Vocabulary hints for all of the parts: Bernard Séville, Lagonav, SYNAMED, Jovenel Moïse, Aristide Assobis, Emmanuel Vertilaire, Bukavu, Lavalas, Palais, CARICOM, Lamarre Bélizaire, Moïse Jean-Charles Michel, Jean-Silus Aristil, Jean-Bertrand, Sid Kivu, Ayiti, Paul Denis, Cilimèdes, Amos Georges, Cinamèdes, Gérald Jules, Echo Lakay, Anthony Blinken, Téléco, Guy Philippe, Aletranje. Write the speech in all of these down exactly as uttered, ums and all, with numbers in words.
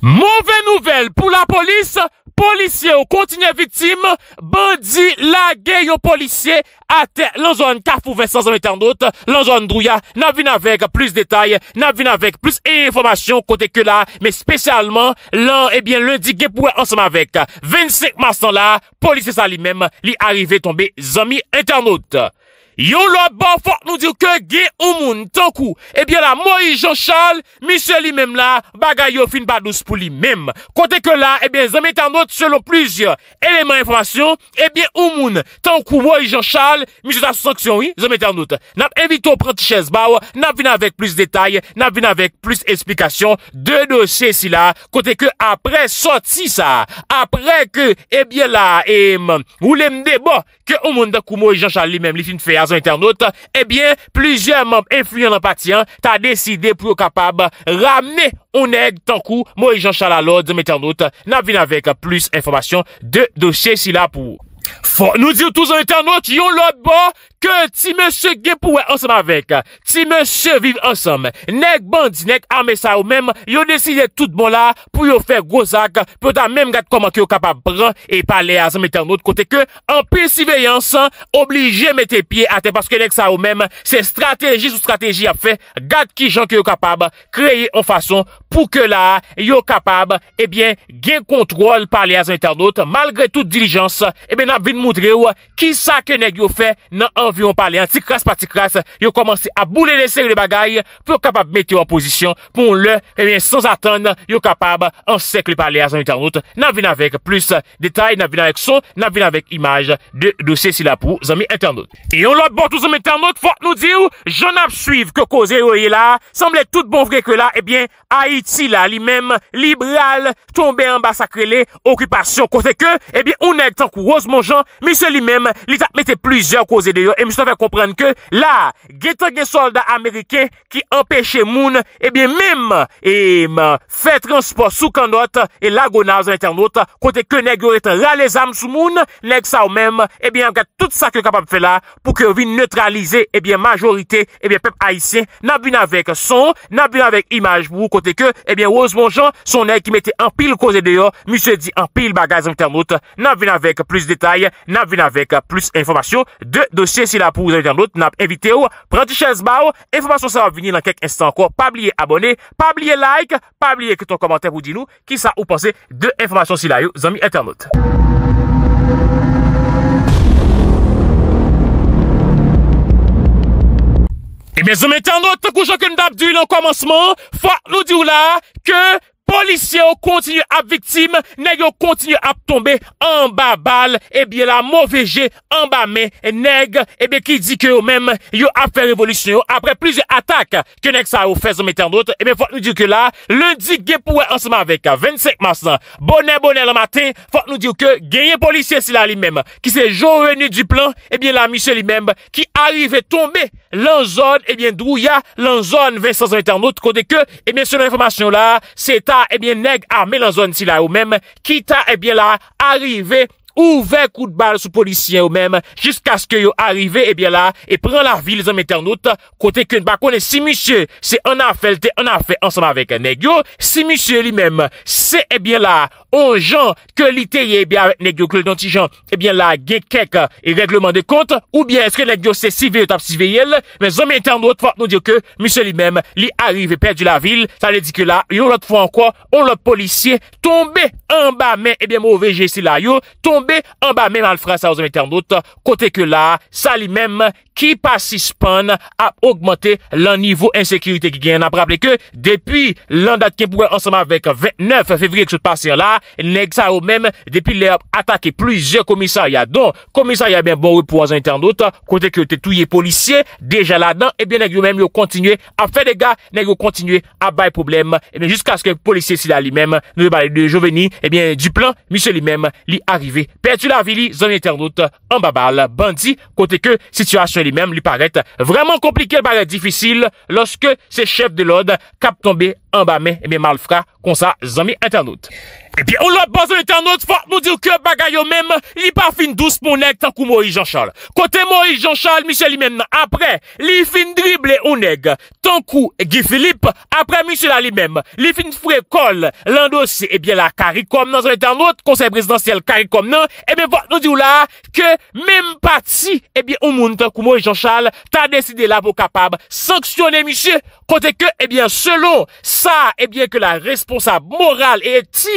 Mauvaise nouvelle pour la police, policiers continuent victimes, bandits lagués aux policiers à terre, la zone Carrefour cinq cents mètres d'autre, la zone Douya, n'a vu avec plus de détails, n'a vu avec plus d'informations côté que là, mais spécialement, là, eh bien, lundi, Guépoué ensemble avec vingt-cinq mars là, policiers ça lui-même, lui arrivé tomber, amis internautes. Yo l'autre bon faut nous dire que gen ou moun tant coup eh bien la Moïse Jean-Charles Michel lui-même là bagay yo fin pas douce pour lui-même côté que là eh bien zami internaute selon plusieurs éléments d'information eh bien ou moun tant coup Moïse Jean-Charles Michel sa sanction oui zami internaute n'a invité au prendre chaise ba n'a vinn avec plus de détails n'a vinn avec plus explications de dossier si là côté que après sorti ça après que eh bien là et ou l'aime débat que ou moun tant coup Moïse Jean-Charles lui-même li fin fait internautes, eh bien, plusieurs membres influents en parti, t'as décidé pour capable ramener on aide tant coup, Moïse Jean-Charles à l'ordre, mais internautes, n'a vu avec plus d'informations de dossier si là pour. Faut nous dire tous en internautes, yon l'autre bord, que ti monsieur Guépoué ensemble avec, ti monsieur vivent ensemble, nèg bandi, nèg armé ça ou même, yon décidé tout bon là, pour yon faire gros sac, pour ta même gade comment que yon capable prendre, et parler à son internaute, côté que, en pire surveillance, obligé mettre pied à terre, parce que nèg ça ou même, c'est stratégie sous stratégie à faire, gade qui gens que yon capable, créer en façon, pour que là, yon capable, eh bien, gain contrôle, parler à son internaute, malgré toute diligence, eh bien, n'a vin montrer ou, qui ça que nèg yon fait, nan environ parler, anti crasse parti crasse, yo commencé à bouler les séries de bagailles pour capable mettre en position pour le et bien sans attendre, yo capable en cercle parler à son internaute. N'a vinn avec plus détails, n'a vinn avec son, n'a vinn avec image de dossier si la pour amis internautes. Et on l'autre bon tous amis internautes, faut nous dire, j'en a suivre que cause est là, semblait tout bon vrai que là et bien Haïti là lui-même libéral tombé en bas sacré occupation côté que et bien on est tant Rosemont Jean, monsieur lui-même, il a mettre plusieurs causes de et monsieur fait comprendre que là, guetant des soldats américains qui empêchaient moun et bien même et fait transport sous canotte et Lagonav internaute côté que nèg yo étant rale les armes sous moun nèg ça ou même et bien tout ça que capable faire là pour que vienne neutraliser et bien majorité et bien peuple haïtien n'a vu avec son n'a vu avec image pour côté que et bien Rosemont Jean son nèg qui mettait en pile cause dehors monsieur dit en pile bagage internaute n'a vu avec plus de détails n'a vu avec plus d'informations de dossier si la pour internaute n'a invité ou prendre chaise bao information ça va venir dans quelques instants encore pas oublier abonner pas oublier like pas oublier que ton commentaire pour dire nous qui ça ou pensez de information si la yo amis internautes. Et bien amis internautes tant que j'en ai dans le commencement faut nous dire là que policiers continuent à victime, nèg continuent à tomber en bas balle, et bien la mauvais jet en bas main, nèg, et bien qui dit que eux même yo a fait révolution après plusieurs attaques que nèg ça a fait sur internautes, et bien faut nous dire que là, lundi Guépoué ensemble avec vingt-cinq mars, bonnet bonnet le matin, faut nous dire que gagné policier c'est là lui-même qui c'est Jovenel du plan, et bien la monsieur lui-même qui arrive tomber l'en zone, et bien Douya, l'en zone Vincent internautes côté que, et bien selon l'information là, c'est eh bien, nèg armé dans zone si là ou même, qui t'a, eh bien là, arrivé, ouvert coup de balle sous policier ou même, jusqu'à ce que yo arrivé, eh bien là, et prend la ville, les hommes internautes, côté que bah, connaît, si monsieur, c'est un affaire, on a fait ensemble avec nèg yo, si monsieur lui-même, c'est, eh bien là, on gens que l'ité, eh bien, avec nèg yo, que le donti gens, eh bien là, gen quelques et règlement de compte, ou bien, est-ce que nèg yo, c'est civil, t'as civil, mais les hommes internautes, faut nous dire que, monsieur lui-même, lui arrive, perdu la ville, ça veut dire que là, yo, l'autre fois encore, on l'autre policier, tombé en bas, mais, eh bien, mauvais j'ai si là, yo, tombé en bas même alfra ça aux internautes côté que là ça lui-même qui participant à augmenter le niveau insécurité qui gagne. On a rappelé que depuis l'an date qui pourrait ensemble avec vingt-neuf février que se passe là, nèg ça ou même depuis les attaqué plusieurs commissariats donc commissariat bien bon pour les internautes côté que tout les policiers déjà là-dedans et bien nèg yo même yo continuer à faire des gars nèg yo continuer à bailler problème et bien jusqu'à ce que policier si là lui-même nous parler de Jovenel et bien du plan monsieur lui-même lui arrivé perdu la ville zone internaute en babal bandit côté que situation même lui paraît vraiment compliqué, paraît difficile lorsque ces chefs de l'ordre cap tombé en bas mais mais malfra comme ça amis internautes. Eh bien, on l'a besoin d'internautes fort nous dire que bagaille même, il pas fin douce pour nèg tant que Moïse Jean-Charles. Côté Moïse Jean-Charles Michel lui-même, après, il fin dribble ou nèg, tant que Guy Philippe, après Michel lui-même, il fin frais col, l'endossier, eh bien, la CARICOM, dans l'internaute, conseil présidentiel CARICOM, non, eh bien, fort nous dire là, que même parti, eh bien, on monte tant que Moïse Jean-Charles, t'as décidé là pour capable sanctionner monsieur, côté que, eh bien, selon ça, eh bien, que la responsable morale et éthique,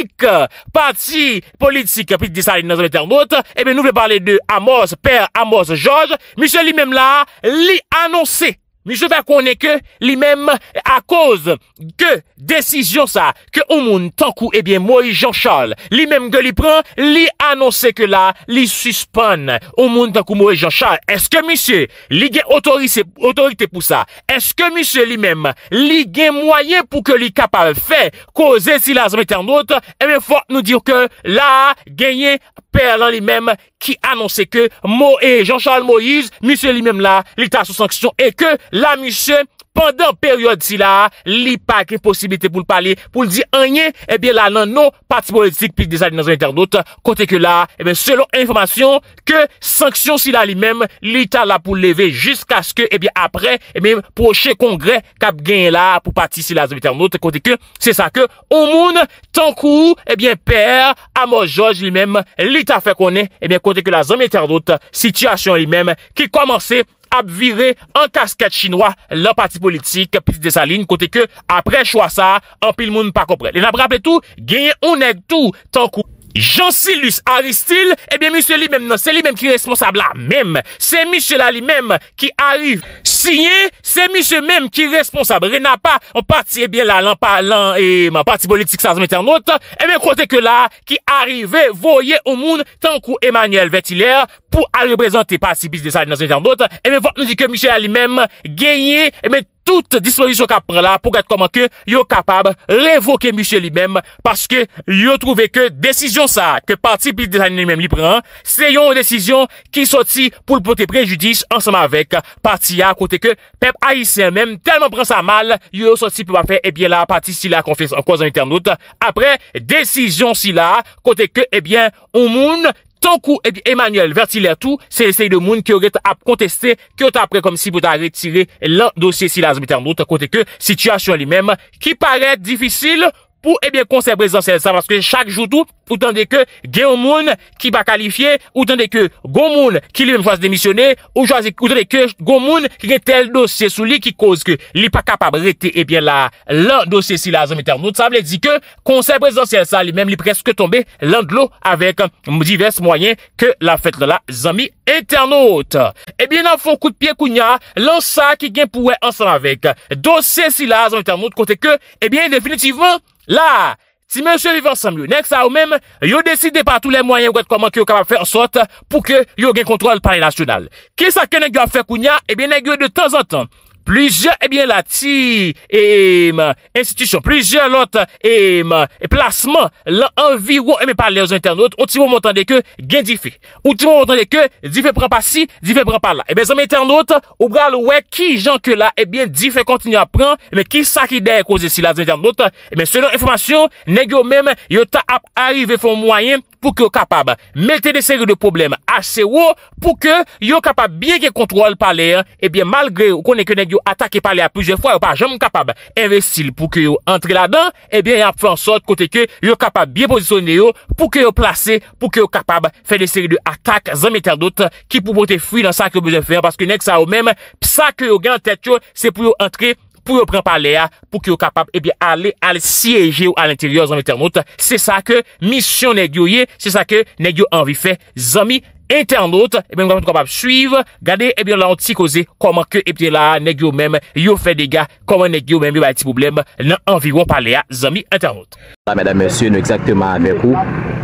parti politique, puis de ça, dans l'internaute, eh bien, nous voulons parler de Amos, père Amos Georges. Michel lui-même là, lui annoncé. Michel va connaître que lui-même, à cause de décision ça, que au monde, tant coup, eh bien, Moïse Jean-Charles, lui-même que lui prend, lui annoncé que là, lui suspend, au monde, tant coup, Moïse Jean-Charles. Est-ce que monsieur, lui gagne autorité, autorité pour ça? Est-ce que monsieur lui-même, lui gagne moyen pour que lui capable faire causer si la zone internaute? Eh bien, faut nous dire que là, gagner Père lui-même qui annonçait que Moïse, Jean-Charles Moïse, monsieur lui-même là, l'État sous sanction et que la monsieur, pendant période si là, l'I P A qui possibilité pour le parler, pour le dire rien, eh bien là, non, non, parti politique, puis des alliances internautes, côté que là, eh bien, selon information, que sanction si là lui-même, l'État là pour lever jusqu'à ce que, eh bien, après, eh bien, prochain congrès, cap gain là, pour partir si là, internautes, côté que, c'est ça que, au monde, tant coup, eh bien, père, Amos Georges lui-même, l'État fait connaître, eh bien, côté que la zone internaute, situation lui-même, qui commençait a viré en casquette chinois le parti politique puis de sa ligne côté que après choix ça en pile monde pas comprendre. Les n'a rappelé tout, gagné on est tout tant que Jean-Silus Aristil, eh bien, monsieur lui-même, c'est lui-même qui est responsable là, même. C'est monsieur là lui-même qui arrive signé, c'est monsieur même qui est responsable. Il n'a pas, on parti, eh bien, là, l'en parlant, et ma parti politique, ça, c'est internaute, eh bien, côté que là, qui arrivait, voyez au monde, tant que Emmanuel Vertilaire, pour aller représenter parti bis de ça, dans internaute, eh bien, nous dit que monsieur là lui-même, gagné, eh bien, toute disposition qu'a prend là pour être comment que yo capable révoquer monsieur lui-même parce que yo trouvé que décision ça que parti puis design lui-même lui prend c'est une décision qui sorti pour le porter préjudice ensemble avec parti à côté que peuple haïtien même tellement prend ça mal yo sorti pour faire et bien là parti si la confiance en cause en internaute après décision si là côté que et bien au monde tant coup, eh bien, Emmanuel Vertilaire tout, c'est l'essai de monde qui aurait à contester, qui aurait après comme si vous avez retiré le dossier si la d'autre côté que situation lui-même, qui paraît difficile pour, eh bien, conseil présidentiel, ça, parce que chaque jour tout, autant de que, gen moun qui va qualifier, autant de que, gon moun qui lui-même choisit démissionner, ou choisit, autant de que, gon moun qui a tel dossier sous lui qui cause que, lui pas capable d'arrêter, eh bien, là, l'un dossier si la zone internaute, ça veut dire que, conseil présidentiel, ça, lui-même, lui presque tombé, l'un de l'eau avec divers moyens que la fête là, zami internaute. Eh bien, dans fond coup de pied, kounya, l'un ça qui gagne pour ensemble avec, dossier si la zone internaute, côté que, eh bien, définitivement, là, si monsieur vivent ensemble, next à ou même, yo décidez par tous les moyens comment que yo capable faire en sorte pour que yo gagne contrôle par les national. Qu'est-ce que nèg yo fait kounya? Eh bien, nèg yo de temps en temps, plusieurs, eh bien, la ti, eh, institution, plusieurs l'autre, eh, placement, l'environ, eh, mais par les internautes, on t'y va m'entendre que, gain diffé. On t'y va m'entendre que, diffé prend pas ci, diffé prend pas là. Eh bien, les internautes, ou bral, ouais, qui, gens que là, eh bien, diffé continue à prendre, mais qui ça qui d'air cause si là, les internautes, eh bien, selon information, négo même, yo t'a arrivé, font moyen, pour que yo capable, mettez des séries de problèmes assez haut, pour que yo capable bien que contrôle par l'air, eh bien, malgré, ou connaît que yo attaqué par les à plusieurs fois, ou pas jamais capable investir pour que yo entre là-dedans, eh bien, y'a fait en sorte côté que yo capable bien positionner yo, pour que yo placé, pour que yo capable faire des séries de attaques, zami d'autres qui pour porter fruit dans ça que yo besoin faire, parce que nek ça ou même, ça que yo gagne en tête yo, c'est pour yo entrer, pour yo prendre par l'air, pour que yo capable, eh bien, aller, aller siéger à l'intérieur, zami internaute, c'est ça que mission nèg yo yé, c'est ça que nèg yo envie faire, zami internaute, et bien, nous sommes capables de suivre, regardez, et bien, là, on t'y cause, comment que, et bien, là, nèg yo même, yo fait des gars, comment nèg yo même, yo a des problèmes, dans environ par les amis internautes. Là, mesdames, messieurs, nous exactement avec vous,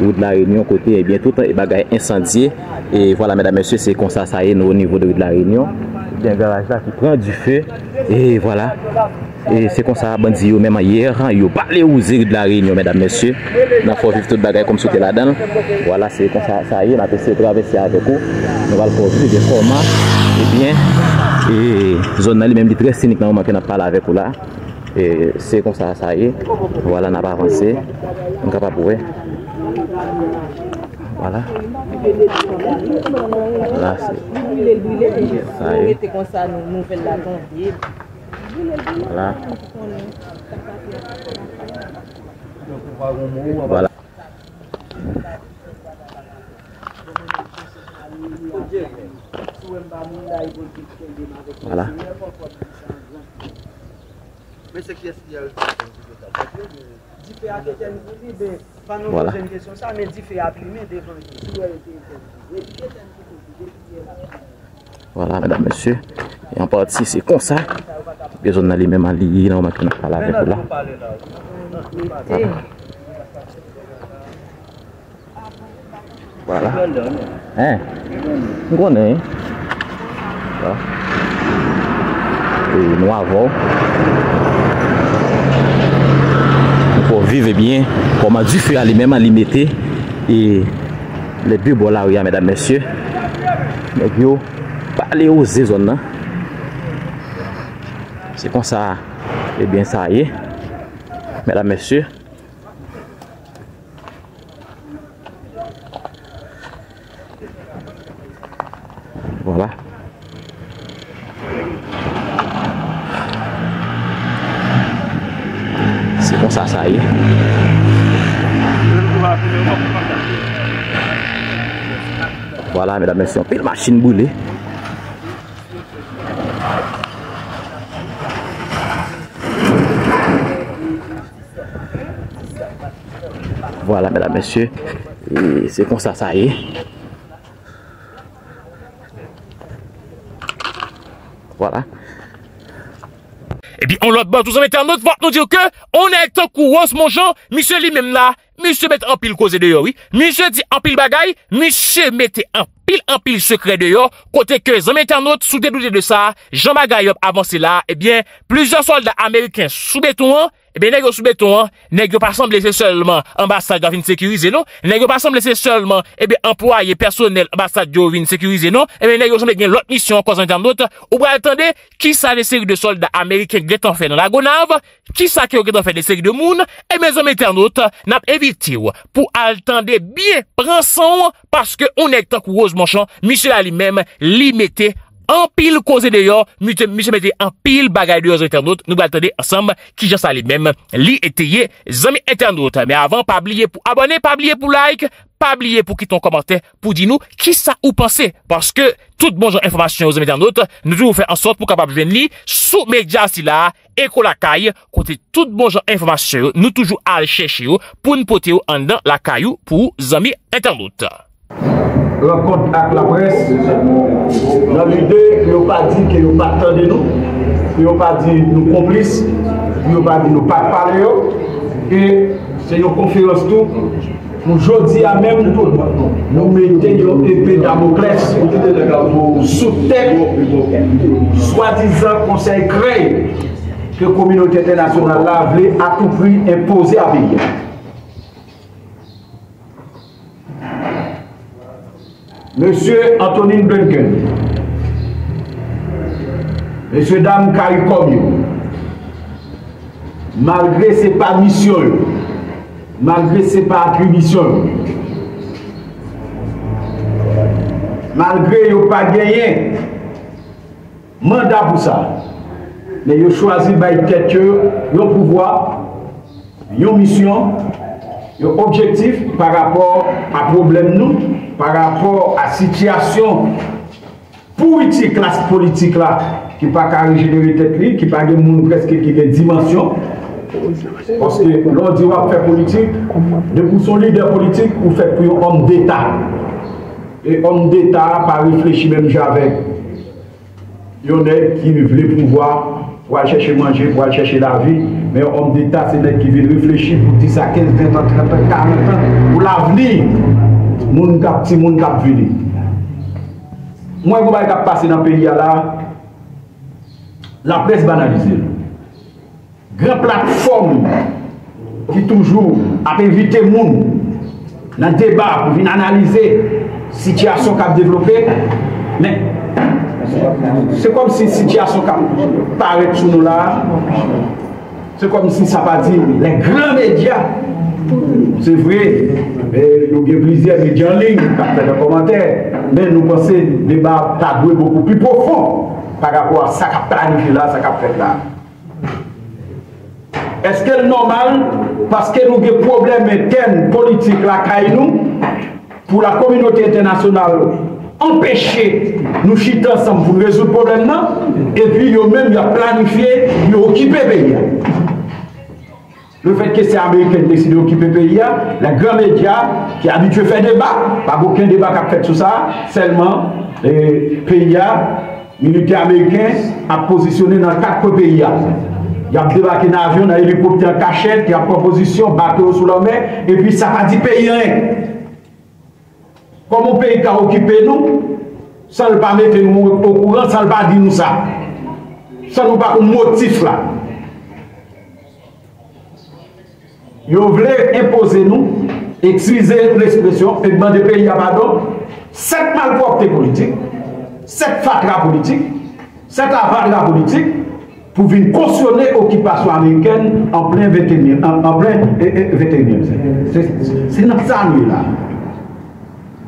ou de la Réunion, côté, et bien, tout le bagage incendié, et voilà, mesdames, messieurs, c'est comme ça, ça y est, nous, au niveau de la Réunion, il y a un garage là qui prend du feu, et voilà, et c'est comme ça, bandit, yo même, hier, yo parlé aux îles de la Réunion, mesdames, messieurs, il faut vivre tout le bagage comme c'était là-dedans, voilà, c'est comme ça, ça y est, on a passé traverser avec vous, nous allons poursuivre des formats, et bien, et zone là, même, très cynique, on a parlé avec vous là, Et c'est comme ça, ça y est. Voilà, on n'a pas avancé. On n'a pas prouvé. Voilà. Là, c'est. Ça y est. Voilà. Voilà. Voilà. Mais c'est qui est-ce qu'il y a eu ? Voilà. Voilà, mesdames, messieurs. Et en partie, c'est comme ça. Les zones allaient même aller, on va pas là avec là. Voilà. Hein? On connaît. Voilà. Et nous avons. Pour vivre bien, comment du feu à lui-même à limiter. Et les deux bois là, mesdames, messieurs. Mais yo, parlez aux zones. C'est comme ça. Et bien, ça y est. Mesdames, messieurs. Voilà. C'est comme ça, ça y est. Voilà, mesdames et messieurs, pile machine brûlée. Voilà, mesdames et messieurs, c'est comme ça, ça y est. Voilà. Et puis, on l'a bon, tous les internautes, faut nous dire que, on est en courant, mon Jean, monsieur lui-même là, monsieur met en pile cause dehors, oui. Monsieur dit en pile bagaille, monsieur mettez en pile, en pile secret dehors, côté que les internautes, sous dédouté de ça, Jean Magaïop avancé là, eh bien, plusieurs soldats américains sous béton, eh bien, n'est-ce sous béton, n'est-ce pas semblé seulement ambassade de sécuriser, non? N'est-ce pas semblé seulement, eh bien, employé personnel ambassade de sécuriser, non? Eh bien, n'est-ce pas l'autre mission, cause internaute, ou bien, attendez, qui ça les séries de soldats américains qui ont fait dans la Lagonav, qui ça qui ont fait des séries de monde, eh bien, les internautes, n'a pas évité, pour attendre bien, prendre son, parce que on est tant que Rose Monchamp, Michel a lui-même, limité, en pile causé d'ailleurs, monsieur mettez en pile bagaille de internautes, nous attendez ensemble, qui j'en salue même, li étayer, amis internautes. Mais avant, pas oublier pour abonner, pas oublier pour like, pas oublier pour quitter un commentaire, pour dire nous, qui ça ou pensez, parce que, toute bonne information aux amis internautes, nous devons faire en sorte pour capable de venir, sous médias si là, Echo Lakay, côté toute bonne information, nous toujours aller chercher, pour nous porter en dans la caillou, pour amis internautes. Rencontre avec la presse, dans l'idée, ils n'ont pas dit qu'ils n'ont pas attendu nous, ils n'ont pas dit nous complices, ils n'ont pas dit nous pas parler, et c'est une conférence tout, pour jeudi à même tout, nous mettons une épée Damoclès sous tête, soi-disant conseil créé que la communauté internationale a voulu à tout prix imposer à pays. Monsieur Anthony Blinken, Monsieur Dame CARICOM, malgré ses pas missions, malgré ses pas attributions, malgré qu'ils n'ont pas gagné mandat pour ça, mais ils ont choisi par tête, ils ont pouvoir, ils ont mission, ils ont objectif par rapport à problème nous. Par rapport à la situation politique, classe politique là, qui n'a pas régénérer tête libre, qui n'a pas de monde presque qui a dimension. Parce que l'on dit qu'on fait politique, de pour son leader politique, on fait plus un homme d'État. Et homme d'État, pas réfléchir même j'avais. Il y en a qui veulent pouvoir, pour aller chercher manger, pour aller chercher la vie. Mais homme d'État, c'est des qui veulent réfléchir pour dix à quinze, vingt ans, trente ans, quarante ans, pour l'avenir. Moun kap ti moun kap vini. Moi, je vais passer dans le pays là. La presse banalisée. Grande plateforme qui toujours a invité les gens dans le débat pour venir analyser la situation qu'a développée. Mais c'est comme si la situation qu'a paraît sous nous là, C'est comme si ça va dire les grands médias. C'est vrai, mais nous avons plusieurs médias en ligne, dans les commentaires, mais nous pensons que le débat est beaucoup plus profond par rapport à ça qui a planifié là, ça qui a fait là. Est-ce que c'est normal parce que nous avons des problèmes internes politiques là, pour la communauté internationale empêcher nous chiter ensemble pour résoudre le problème là, et puis nous même nous planifié, nous occuper le pays. Le fait que c'est américain qui décide d'occuper le pays, les grands médias qui habitués à faire débat, pas aucun débat qui a fait sur ça, seulement les pays militaires américains a positionné dans quatre pays. Il y a débarqué dans l'avion, dans l'hélicoptère en cachette, il y a proposition, bateau sous la mer, et puis ça va dire pays rien. Comment pays qui a occupé nous, ça ne va pas mettre nous au courant, ça ne va pas dire nous ça. Ça ne va pas un motif là. Ils voulaient imposer nous, excuser l'expression, et demander pays à pardon, cette malpropreté politique, cette fatra politique, cette avatra politique, pour venir cautionner l'occupation américaine en plein vingt et unième siècle. C'est notre année là.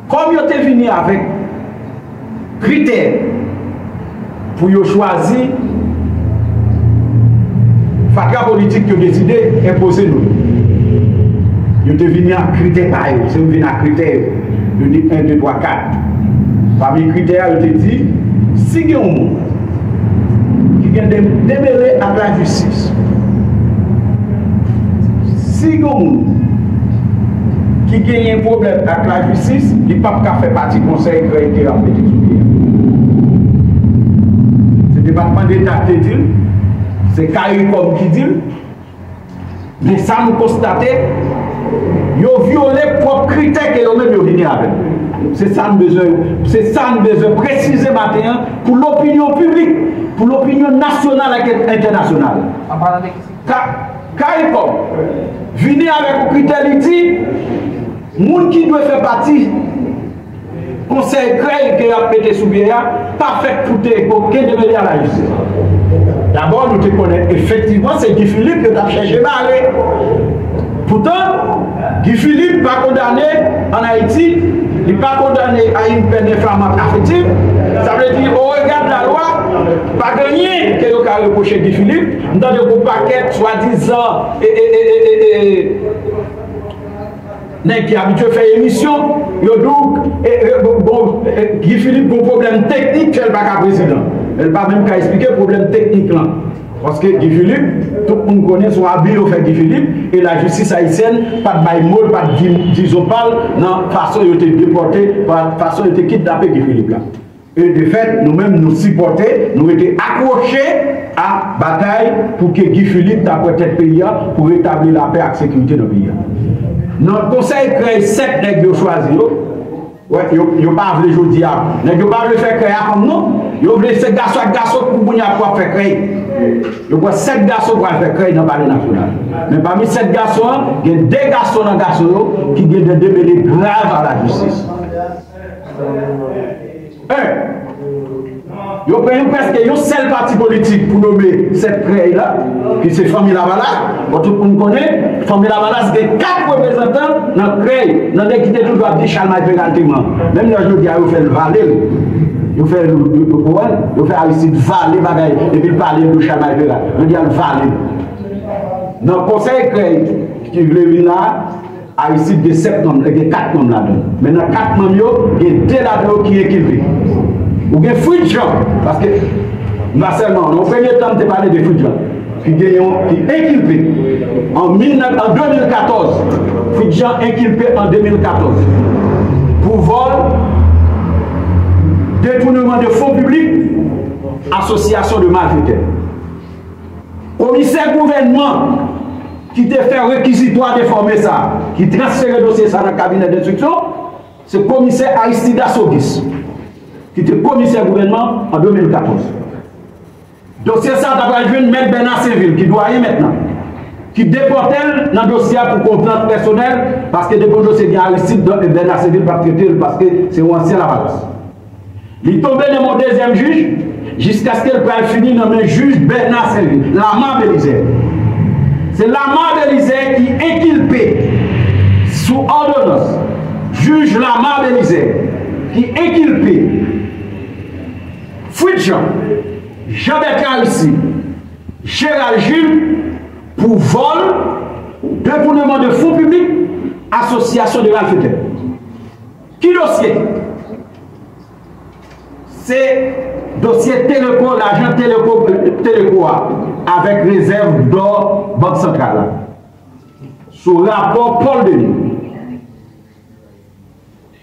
Comme ils étaient venus avec critères pour choisir la fatra politique qu'ils ont décidé d'imposer nous. Ils étaient venus à critères par eux, ils venus à critères de un, deux, trois, quatre. Parmi les critères, ils ont dit, si il y a un monde qui a démêlé à la justice, si il y a un monde qui a un problème avec la justice, il ne peut pas faire partie du conseil qui a été rappelé. C'est le département d'État qui dit, c'est CARICOM qui dit, mais ça nous constate. Ils ont violé les propres critères qu'ils ont même venus avec. C'est ça que nous devons préciser maintenant pour l'opinion publique, pour l'opinion nationale et internationale. CARICOM, venez avec les critères, dit, les gens qui doivent faire partie du conseil grec qui a pété sous bien, pas fait pour aucun devenir à la justice. D'abord, nous te connaissons. Effectivement, c'est Guy Philippe qui a cherché à aller. Pourtant, Guy Philippe n'est pas condamné en Haïti, il n'est pas condamné à une peine d'infamation affective. Ça veut dire, au regard de la loi, pas gagné que vous avez reproché Guy Philippe, dans le paquet soi-disant, et, et, et, et, et, et, qui est habitué à faire émission, il y a donc, bon, Guy Philippe a un problème technique, elle n'est pas qu'à président. Elle n'est pas même qu'à expliquer le problème technique là. Parce que Guy Philippe, tout le monde connaît son habit au fait Guy Philippe, et la justice haïtienne, pas de baïmol, pas de disopal, non, de façon il était déporté, de façon il était kidnappé Guy Philippe là. Et de fait, nous-mêmes nous supportons, nous étions accrochés à la bataille pour que Guy Philippe d'après tête pays pour rétablir la paix et la sécurité dans le pays. Notre conseil crée sept nègres de choisir. Ouais, ils ne pas voulu jouer diable. Ils ne pas voulu faire créer comme nous. Ils ont voulu ces garçons garçons pour faire créer. Ils ont sept garçons pour faire créer dans le palais national. Mais parmi sept garçons, il y a deux garçons dans les garçons qui ont des débats graves à la justice. Un, ils ont pris presque une seule partie politique pour nommer cette créée-là, qui c'est Famille Lavalas. Tout le monde connaît, Famille Lavalas, c'est quatre représentants dans la créée, dans l'équité de l'Ouest, Chalmaï Pégantement. Même là, je dis à vous, fait le valet. Vous faites le pouvoir, vous faites Aristide Valet, bagaille, et puis le palais de Chalmaï Pégantement. Je dis à le valet. Dans le conseil créé, qui est là, Aristide de sept noms, il y a quatre noms là-dedans. Mais dans quatre noms, il y a deux là-dedans qui sont équipés. Ou bien fruit de gens, parce que Marcelman, au premier temps, on parlait de fruit de gens, qui est inculpé en deux mille quatorze, fruit de gens inculpé en deux mille quatorze, pour vol, détournement de fonds publics, association de malfaiteurs. Commissaire gouvernement qui te fait réquisitoire de former ça, qui transfère le dossier ça dans le cabinet d'instruction, c'est commissaire Aristide Assobis. Qui était commissaire gouvernement en deux mille quatorze. Dossier ça, d'après le jeune maître Bernard Séville, qui doit y maintenant, qui déporte dans le dossier pour contrainte personnelle, parce que depuis le dossier de Aristide, Bernard Séville va traiter parce que c'est un ancien Lavalas. Il est tombé dans mon deuxième juge, jusqu'à ce qu'il puisse finir dans le juge Bernard Séville, Lamarre Bélizaire. c'est Lamarre Bélizaire qui inculpé sous ordonnance, juge Lamarre Bélizaire, qui inculpé Fuitjean, Jean-Bertrand, Gérald Jules pour vol, détournement de fonds publics, association de malfaiteurs. Qui dossier? C'est dossier Téléco, l'agent Téléco, Téléco avec réserve d'or Banque Centrale. Sous rapport Paul Denis.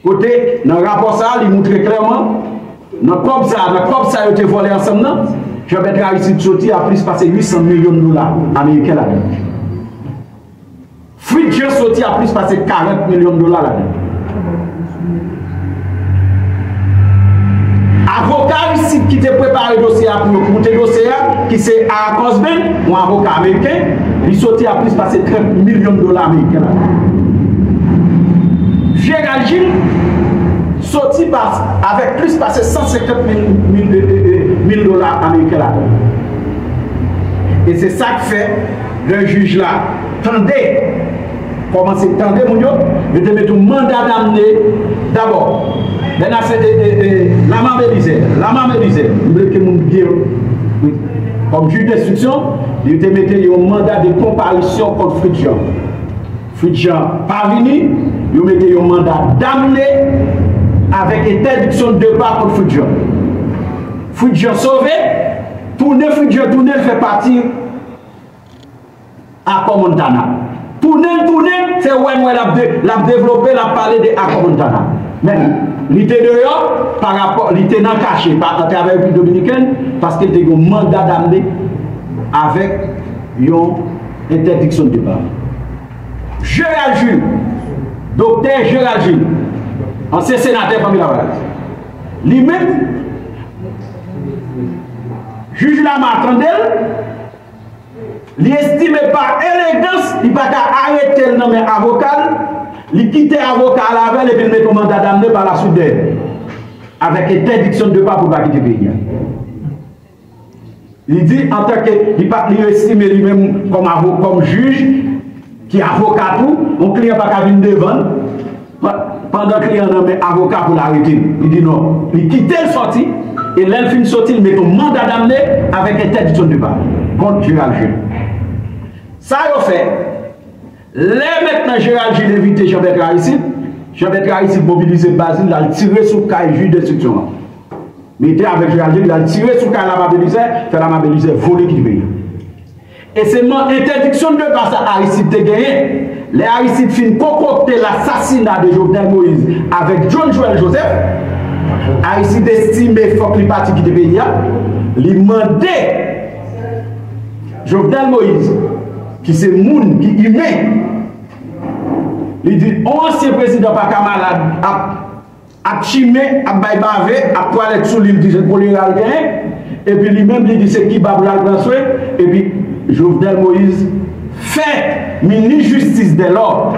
Côté, dans le rapport ça, il montre clairement, dans le COP ça, dans le COP ça, il a été volé ensemble. Jean-Bertrand Aristide Assobis a plus passé huit cents millions de dollars américains là-dedans. Fuitjean Assobis a plus passé quarante millions de dollars là-dedans. Avocat ici qui te préparé le dossier pour monter le dossier, qui c'est à Cosben, ou un avocat américain, il sortit à plus passer trente millions de dollars américains. Gérald Jules sorti avec plus passer cent cinquante mille dollars américains là. Et c'est ça que fait le juge là. Tendez, comment c'est tendez mon Dieu, je te mets un mandat d'amener d'abord. Maintenant, c'est Lamarre Bélizaire. Lamarre Bélizaire, vous voulez que mon Dieu, comme juge d'instruction, il te mettait un mandat de comparution contre Fuitjean. Fuitjean pas venu, il mettait un mandat d'amener avec interdiction de départ contre Fuitjean. Fuitjean sauvé, tourner Fuitjean, tourner fait partir à Comontana. Tourner, tourner, c'est où elle a développé la parler de Comontana. Maintenant, l'ité dehors, par rapport, l'ité non caché par à travers la République dominicaine, parce qu'il y a un mandat d'amener avec une interdiction de départ. Gérald Jules, docteur Gérald Jules, ancien sénateur parmi la valise, lui-même, juge Lamarre Tandel, il estime par élégance, il va arrêter le nom avocat. Il quitte l'avocat à la veille et puis met le mandat d'amener par la soudaine. Avec interdiction de pas pour ne pas quitter le pays. Il dit en tant qu'il estime lui-même comme, comme juge, qui est avocat tout, mon client pas qu'à venir devant, pendant que le client nomme avocat pour l'arrêter. Il dit non. Il quitte le sorti et l'enfin sorti, il met le mandat d'amener avec interdiction de pas contre Gérald Jules. Ça il fait. Là maintenant, Gérald Jules invité Jean-Bertrand Aristide. Jean-Bertrand Aristide mobilisé Basile, il a tiré sur le cas juge d'instruction. Mais il était avec Gérald Jules, il a tiré sur le cas de Lamarre Bélizaire, fait Lamarre Bélizaire voler qui paye. Et c'est mon interdiction de passer à Aristide de gagner. Les Aristide finissent concocter l'assassinat de Jovenel Moïse avec John Joel Joseph. Aristide estime il faut que les partis qui dépeignent. Il demandait Jovenel Moïse, qui c'est moun qui y met. Il dit, ancien président pas malade, a chimé, a bavé, a toilette sous l'île, dit c'est pour les et puis lui-même, il dit c'est qui va vous et puis Jovenel Moïse fait ministre justice de l'ordre.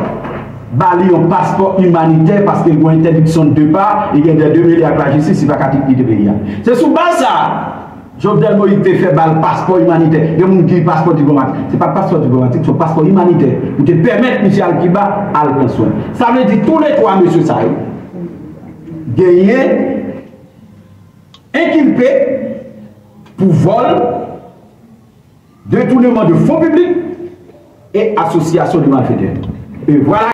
Bali un passeport humanitaire parce qu'il y a une interdiction de départ, il y a des deux milliards de la justice, il va critiquer de pays. C'est sous base ça. Jovenel Moïse te fait le passeport humanitaire. Il y a des gens qui ont le passeport diplomatique. Ce n'est pas le passeport diplomatique, c'est le passeport humanitaire. Pour te permettre, M. Al-Kiba, à le prendre soin. Ça veut dire que tous les trois, M. Saïd, gagné, inculpé pour vol, détournement de fonds publics et association de malfaiteurs. Et voilà,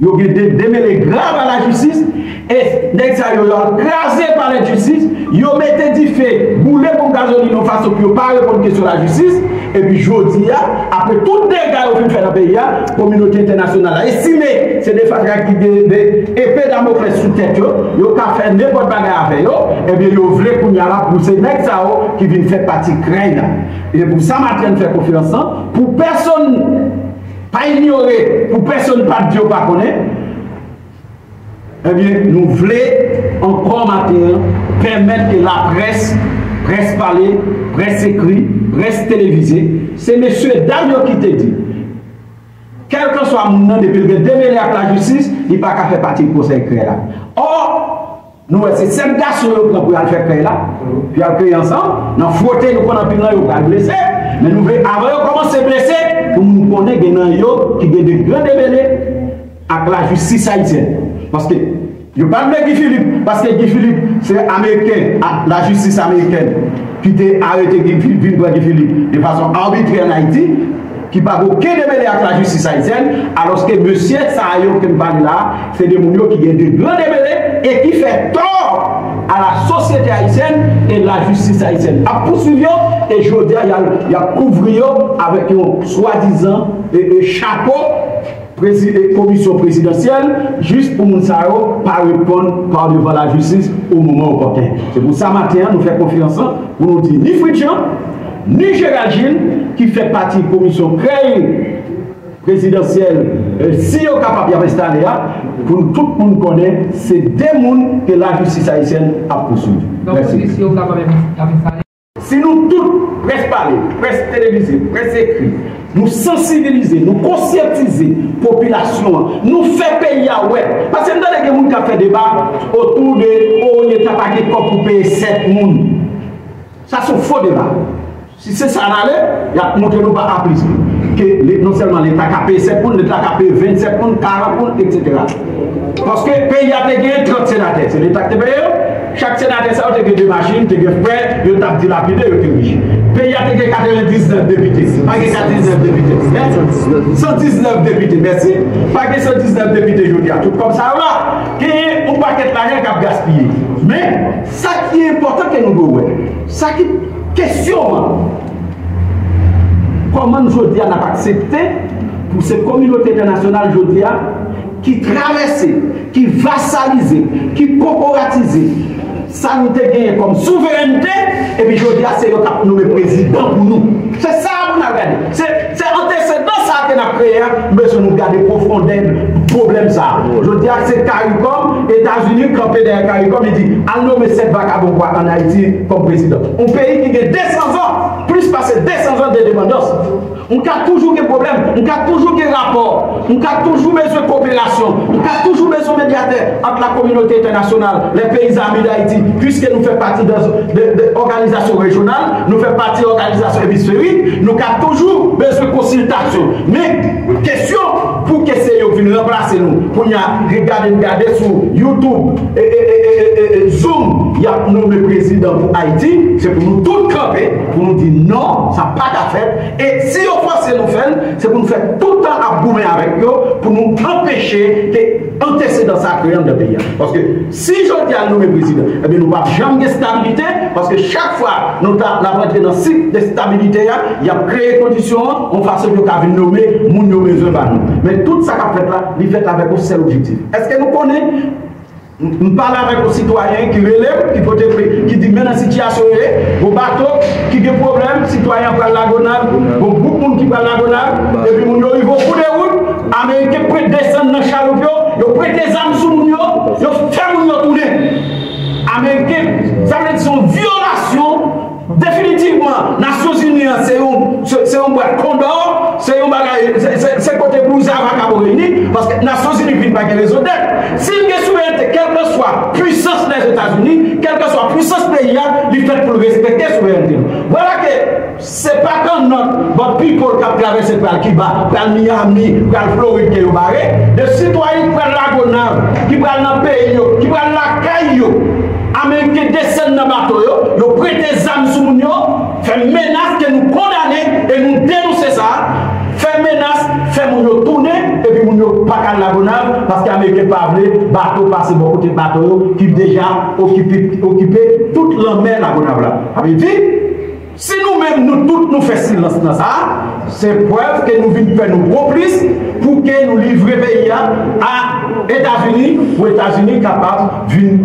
il y a des démêlés graves à la justice. Et dès que ça, ils ont crasé par la justice, ils ont mis des faits, boulé pour gazoline en façon qu'ils n'ont pas répondu sur la justice. Et puis, je dis, après tout dégât qu'ils ont fait dans le pays, la communauté internationale a estimé c'est des faits qui ont des épées d'amoclès sous tête, ils ont fait n'importe quoi avec eux. Et bien, ils ont voulu qu'on y a là pour ces mecs qui viennent faire partie crainte. Et pour ça, maintenant, faire confiance, pour personne pas ignorer, pour personne pas Dieu pas connaître. Eh bien, nous voulons encore maintenant permettre que la presse, presse parlée, presse écrite, presse télévisée, c'est monsieur Daniel qui te dit, quel que soit mon nom depuis le démêlé avec la justice, il n'y a pas qu'à faire partie du conseil créé là. Or, nous, c'est cinq garçons qui ont fait créer là, puis ils ont créé ensemble, nous avons frotté, nous avons pris là, nous avons blessé, mais nous voulons, avant de commencer à blesser, pour nous connaître qu'il y a des grands débellés avec la justice haïtienne. Parce que, je parle de Guy Philippe, parce que Guy Philippe, c'est américain, la justice américaine, qui a arrêté Guy Philippe de façon arbitraire en Haïti, qui n'a pas aucun débellé avec la justice haïtienne, alors que M. Sayo, qui parle là, c'est des gens qui ont des grands débellés et qui fait tort à la société haïtienne et la justice haïtienne. A poursuivre et je dis, il y a couvrir avec un soi-disant chapeau et commission présidentielle juste pour Mounsaro pas répondre par devant la justice au moment opportun. C'est pour ça matin nous faisons confiance pour nous dire ni Fridjan, ni Gérald Jules qui fait partie de la commission créée présidentielle, euh, si on est capable d'installer, pour tout le monde connaît, c'est des mondes que la justice haïtienne a poursuivi. Donc, merci. Si on est capable d'installer. Si nous tous, presse parler, presse télévisée, presse écrite, nous sensibiliser, nous conscientiser la population, nous faire payer à ouais. Parce que nous avons des gens qui fait débat autour de oh, on est à paquet pour payer sept mondes. Ça, c'est un faux débat. Si c'est ça, il y a montré nous pas appliquer. Que non seulement l'État a payé sept points, l'État a payé vingt-sept points, quarante points, et cetera. Parce que le pays a gagné trente sénateurs. C'est l'État qui a payé. Chaque sénateur a gagné deux machines, il a gagné frère, il a dilapidé, il a gagné riche. Le pays a gagné quatre-vingt-dix-neuf députés. Pas quatre-vingt-dix-neuf députés. cent dix-neuf députés, merci. Pas cent dix-neuf députés, je vous dis à tout comme ça. Il y a un paquet de l'argent qui a gaspillé. Mais ça qui est important que nous devons, ça qui est question. Comment aujourd'hui on a accepté pour cette communauté internationale aujourd'hui qui traverse, qui vassalise, qui corporatise, ça nous a gagné comme souveraineté, et puis aujourd'hui c'est le cap nommé président pour nous. C'est ça qu'on a regardé. C'est antécédent ça qu'on a créé, mais si nous regardons profondément le problème ça. Aujourd'hui c'est CARICOM, États-Unis, campé derrière CARICOM, il dit à nommer cette vagabond en Haïti comme président. Un pays qui a deux cents ans. Plus passer deux cents ans de dépendance. On a toujours des problèmes, on a toujours des rapports, on a toujours besoin de coopération, on a toujours besoin de médiateurs entre la communauté internationale, les pays amis d'Haïti, puisque nous faisons partie d'organisations régionales, nous faisons partie d'organisations hémisphériques, nous avons toujours besoin de consultation. Mais question pour que ces gens viennent remplacer nous, pour nous regarder, regarder sur YouTube, et, et, et, et, et, Zoom, il y a nommé président pour Haïti, c'est pour nous tous camper, pour nous dire non, ça n'a pas qu'à faire. Et si on pense que nous faisons, c'est pour nous faire tout le temps à goumer avec eux, pour nous empêcher que antécédents sacrés de pays. Parce que si je dis à nous, président, eh bien, nous n'avons jamais de stabilité, parce que chaque fois nous avons entré dans le cycle de stabilité, il y a créé des conditions, on fasse ce qu'on a nommé, nous nous mesurons pas nous. Mais tout ça qu'on fait là, il fait avec un seul objectif. Est-ce que nous connaissons? Nous parlons avec les citoyens qui relèvent, qui votent, qui disent maintenant la situation est, au bateau, qui a des problèmes, les citoyens prennent Lagonav, beaucoup de monde qui prennent Lagonav, et puis nous arrivons au bout de route, les Américains prennent descendre dans le chaloupe, ils prennent des armes sur nous, ils ferment nous tourner. Les Américains, ça veut dire sont violations, définitivement, les Nations Unies, c'est un boîte condor. C'est un bagage, c'est côté blousa vacabourini, parce que les Nations Unies ne vivent pas que les autres. Si vous avez souveraineté, quelle que soit la puissance des États-Unis, quelle que soit la puissance des pays, ils font pour respecter la souveraineté. Voilà que ce n'est pas quand notre people qui traverse le pays, qui va dans Miami, dans la Floride, qui est au barré, des citoyens qui prennent la Lagonav, qui prennent le pays, qui prennent la Caille, Américains descendent dans le bateau, ils prennent des armes sur nous, font menace que nous condamnons et nous dénoncer ça. Fait menace, fait mon tourner, et puis mon pas qu'à Lagonav, parce qu'Américains pas vle, bateau passe beaucoup de bateaux qui déjà occupé toute la mer Lagonav là. Avez dit, si nous-mêmes nous tous nous faisons silence dans ça, c'est preuve que nous venons faire nos complices pour que nous livrer pays à États-Unis, ou États-Unis capables de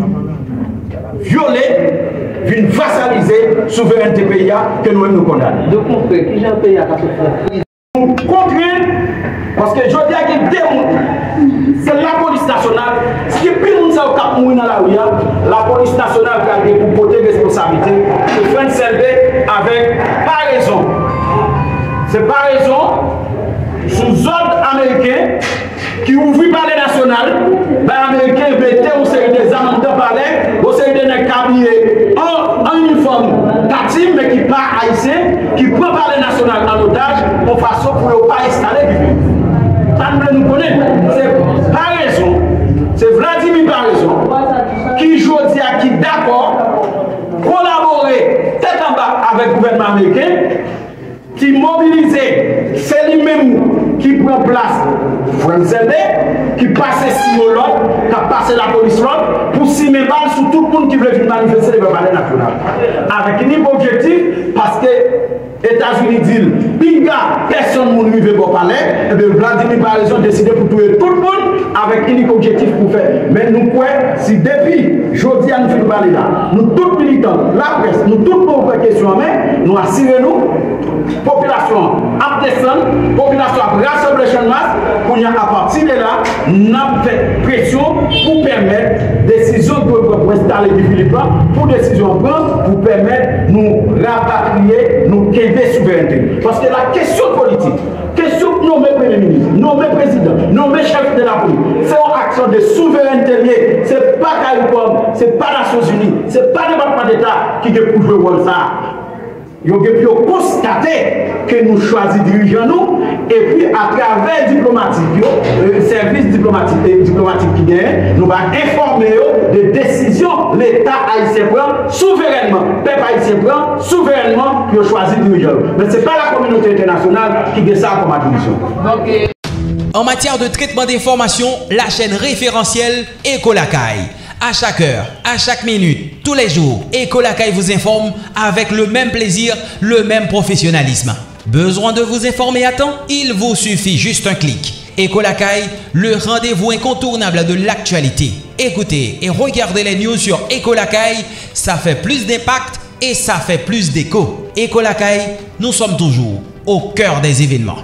violer, de vassaliser la souveraineté pays que nous-mêmes nous condamnons. Donc on peut, qui j'ai un pays à la contrer, parce que je dis à qui démontre, c'est la police nationale, ce qui est plus nous a au cap mourir dans la rue, la police nationale qui a des côtés de responsabilité, qui fait servir avec pas raison. C'est pas raison, sous ordre américain, qui ouvre le palais national, les Américains mettaient au série des armes de palais, au série des cabinets en uniforme, mais qui part haïtien, qui prend le palais national en otage, en façon pour le palais. que nous connaissons, c'est par raison, c'est Vladimir par raison, qui joue à qui d'accord, collaborer tête en bas avec le gouvernement américain, qui mobilise, c'est lui-même qui prend place, vous aider, qui passe si l'autre, qui passe la police l'autre, pour s'y mettre sur tout le monde qui veut manifester les valeurs nationales. Avec un niveau objectif, parce que les États-Unis disent, binga, personne ne veut pas parler, et bien Vladimir par exemple décide pour tuer tout le monde avec un objectif pour faire. Mais nous quoi, si depuis jeudi à nous faire parler là, nous tous militants, la presse, nous tous pour faire question, mais nous assurons nous, population à descendre, population à rassembler en masse, pour à partir de là, nous avons fait pression pour permettre décision pour installer du Philippe, pour décision prendre, pour permettre nous rapatrier, nous quitter souveraineté. Parce que la question politique, question de nommer Premier ministre, nommer président, nommer chef de la police, c'est une action de souveraineté liée. Ce n'est pas CARICOM, ce n'est pas les Nations Unies, ce n'est pas le département d'État qui est pour jouer comme ça. Nous avons constaté que nous choisissons dirigeants nous et puis à travers diplomatique, le service diplomatique et diplomatique qui vient, nous allons informer des décisions que l'État haïtien prend souverainement. Le peuple haïtien prend souverainement pour choisir dirigeants. Mais ce n'est pas la communauté internationale qui a ça comme attribution. En matière de traitement d'informations, la chaîne référentielle Echo Lakay. À chaque heure, à chaque minute, tous les jours, Echo Lakay vous informe avec le même plaisir, le même professionnalisme. Besoin de vous informer à temps? Il vous suffit juste un clic. Echo Lakay, le rendez-vous incontournable de l'actualité. Écoutez et regardez les news sur Echo Lakay, ça fait plus d'impact et ça fait plus d'écho. Echo Lakay, nous sommes toujours au cœur des événements.